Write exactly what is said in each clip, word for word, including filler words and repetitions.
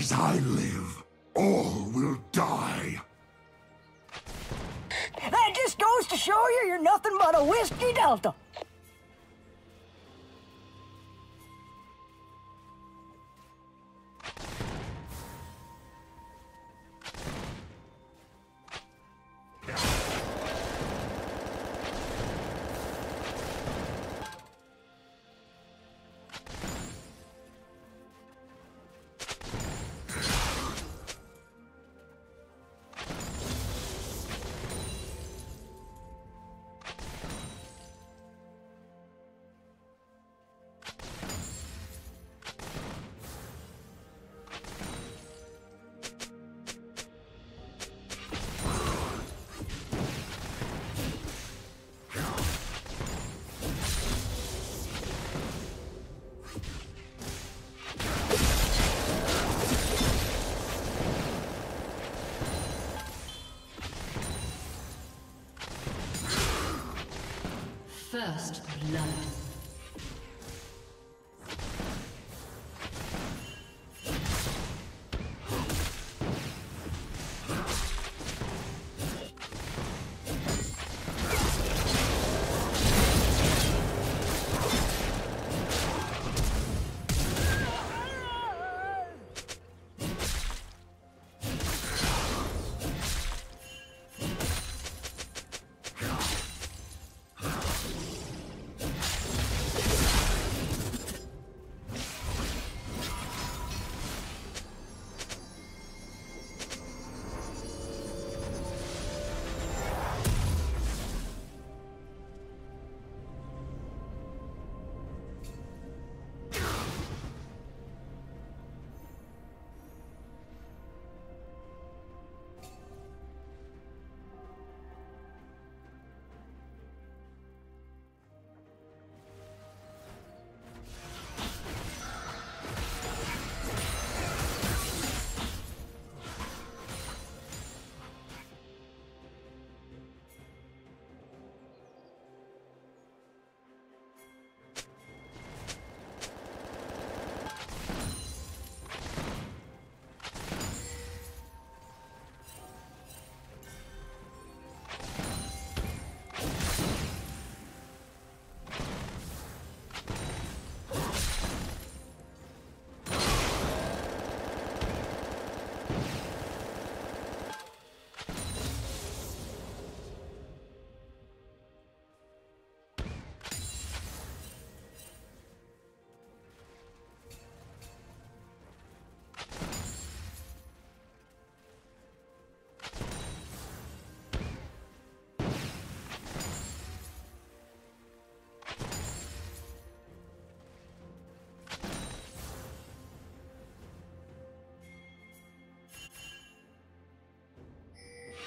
As I live, all will die. That just goes to show you you're nothing but a whiskey delta. First blood. Yeah.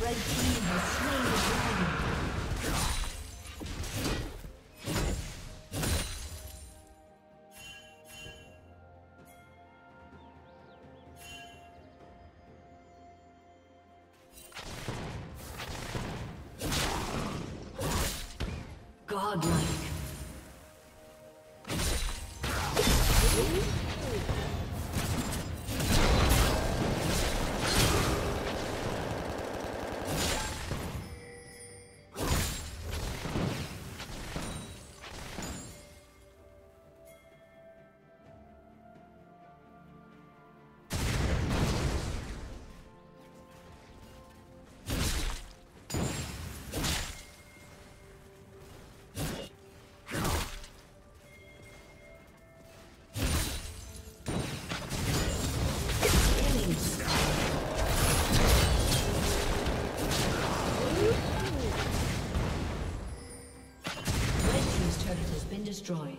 Red team has slain the dragon. Godlike. Destroyed.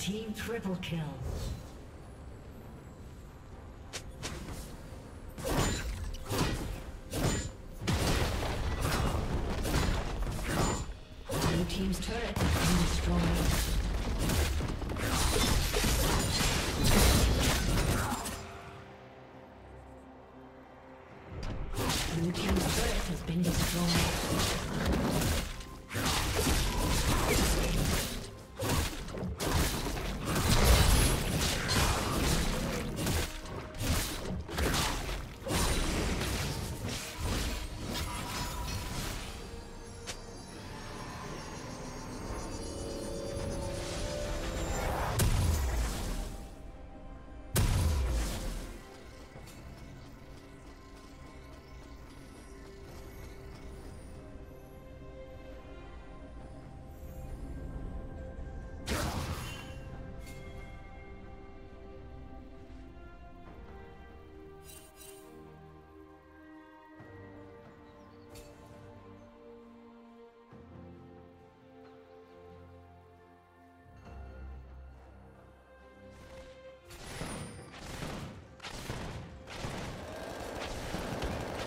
team triple kill. Blue team's turret has been destroyed. Blue team's turret has been destroyed.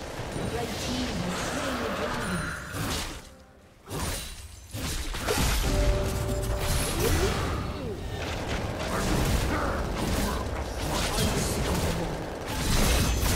Blue team's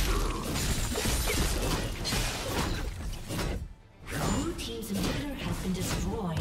inhibitor has been destroyed.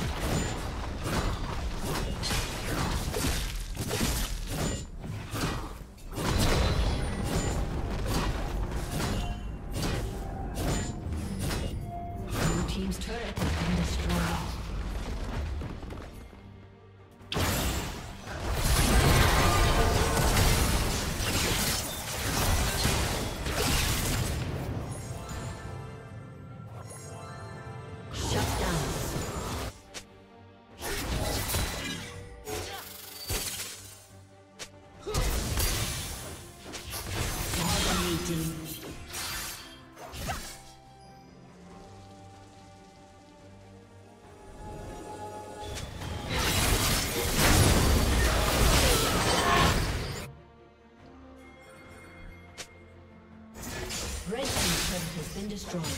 Destroyed.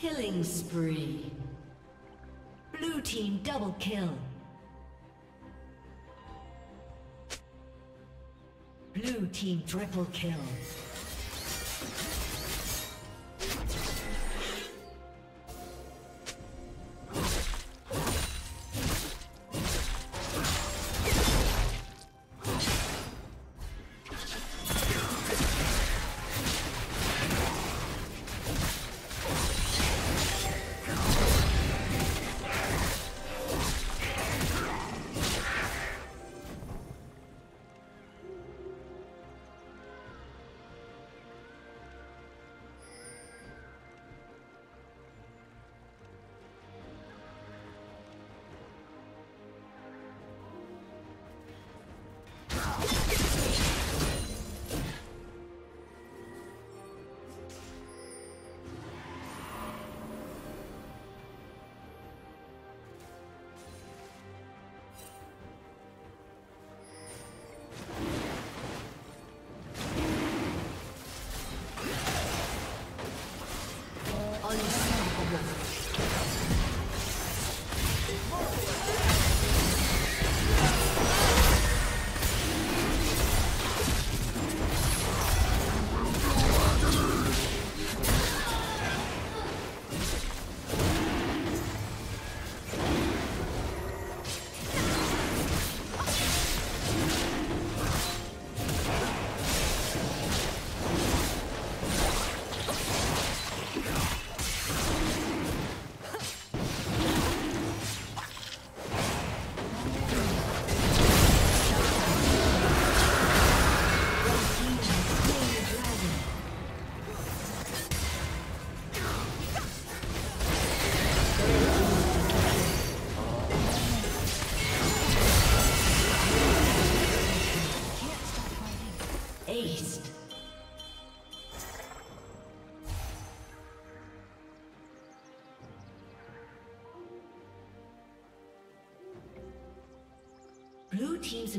Killing spree. Blue team double kill. Blue team triple kill. Blue team's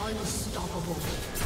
Unstoppable.